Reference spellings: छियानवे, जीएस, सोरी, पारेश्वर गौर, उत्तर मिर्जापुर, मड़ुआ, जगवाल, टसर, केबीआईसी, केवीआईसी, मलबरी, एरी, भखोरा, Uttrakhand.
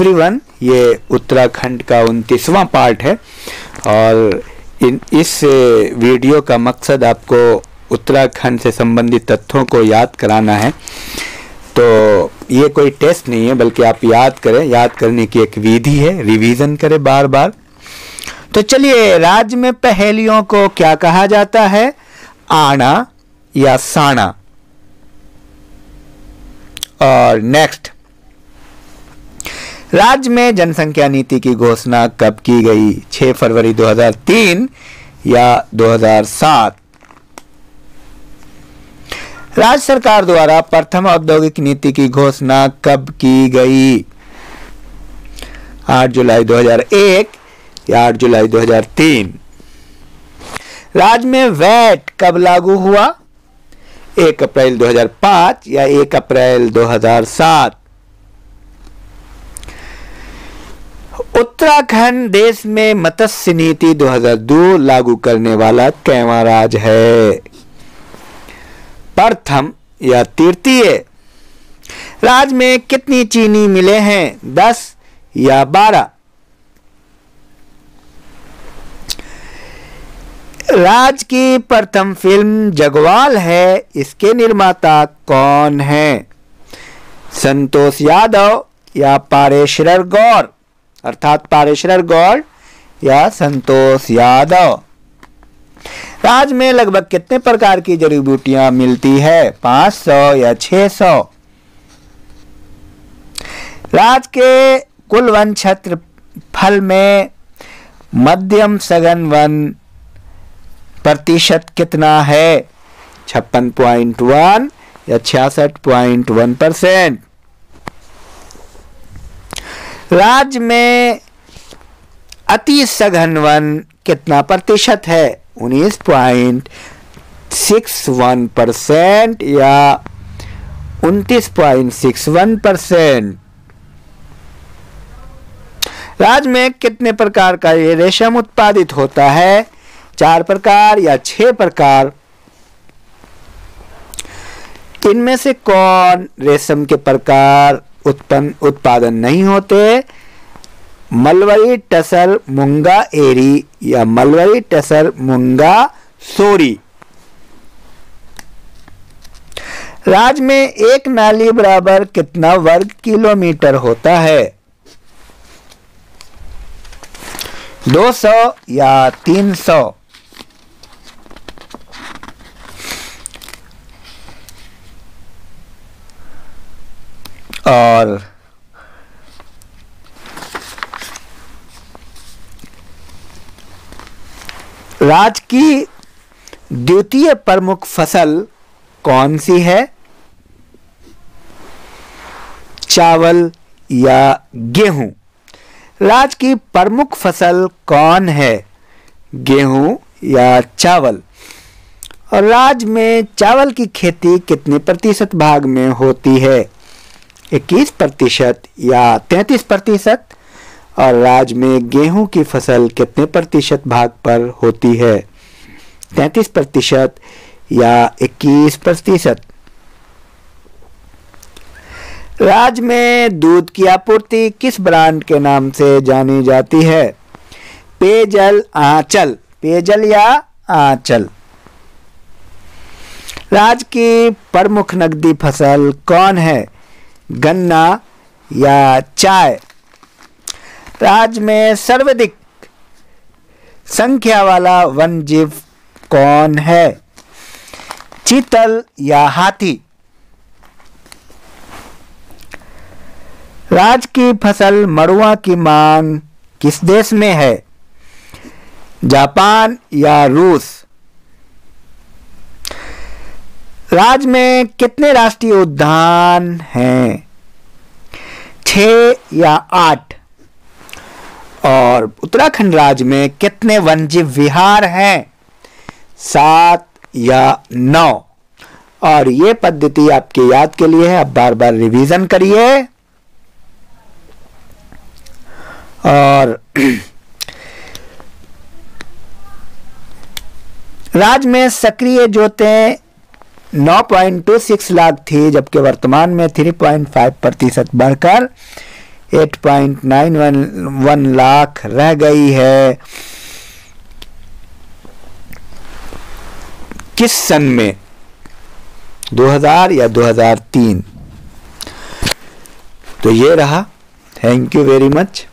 Everyone, ये उत्तराखंड का 29वां part है और इस वीडियो का मकसद आपको उत्तराखंड से संबंधित तथ्यों को याद कराना है। तो ये कोई टेस्ट नहीं है, बल्कि आप याद करें, याद करने की एक विधि है, रिवीजन करें बार बार। तो चलिए, राज्य में पहेलियों को क्या कहा जाता है? आना या साना। और नेक्स्ट, राज्य में जनसंख्या नीति की घोषणा कब की गई? 6 फरवरी 2003 या 2007। राज्य सरकार द्वारा प्रथम औद्योगिक नीति की घोषणा कब की गई? 8 जुलाई 2001 या 8 जुलाई 2003। राज्य में वैट कब लागू हुआ? 1 अप्रैल 2005 या 1 अप्रैल 2007। उत्तराखंड देश में मत्स्य नीति 2002 लागू करने वाला कैवा राज्य है? प्रथम या तृतीय। राज्य में कितनी चीनी मिले हैं? 10 या 12। राज्य की प्रथम फिल्म जगवाल है, इसके निर्माता कौन है? संतोष यादव या पारेश्वर गौर, अर्थात पारेश्वर गौड़ या संतोष यादव। राज्य में लगभग कितने प्रकार की जड़ी बूटियां मिलती है? 500 या 600। राज्य के कुल वन क्षेत्र फल में मध्यम सघन वन प्रतिशत कितना है? 56.1 या 66.1%। राज्य में अति सघन वन कितना प्रतिशत है? 19.61% या 29.61%। राज्य में कितने प्रकार का ये रेशम उत्पादित होता है? 4 प्रकार या 6 प्रकार। इनमें से कौन रेशम के प्रकार उत्पादन नहीं होते? मलबरी टसर मूंगा एरी या मलबरी टसर मूंगा सोरी। राज्य में एक नाली बराबर कितना वर्ग किलोमीटर होता है? 200 या 300। और राज्य की द्वितीय प्रमुख फसल कौन सी है? चावल या गेहूं। राज्य की प्रमुख फसल कौन है? गेहूं या चावल। और राज्य में चावल की खेती कितने प्रतिशत भाग में होती है? 21% या 33%। और राज्य में गेहूं की फसल कितने प्रतिशत भाग पर होती है? 33% या 21%। राज्य में दूध की आपूर्ति किस ब्रांड के नाम से जानी जाती है? पेयजल आंचल, पेयजल या आंचल। राज्य की प्रमुख नकदी फसल कौन है? गन्ना या चाय। राज्य में सर्वाधिक संख्या वाला वन जीव कौन है? चीतल या हाथी। राज्य की फसल मड़ुआ की मांग किस देश में है? जापान या रूस। राज्य में कितने राष्ट्रीय उद्यान हैं? 6 या 8। और उत्तराखंड राज्य में कितने वन्यजीव विहार हैं? 7 या 9। और ये पद्धति आपके याद के लिए है, आप बार बार रिवीजन करिए। और राज्य में सक्रिय जोतें 9.26 लाख थी, जबकि वर्तमान में 3.5% बढ़कर 8.91 लाख रह गई है। किस सन में, 2000 या 2003? तो ये रहा। Thank you very much.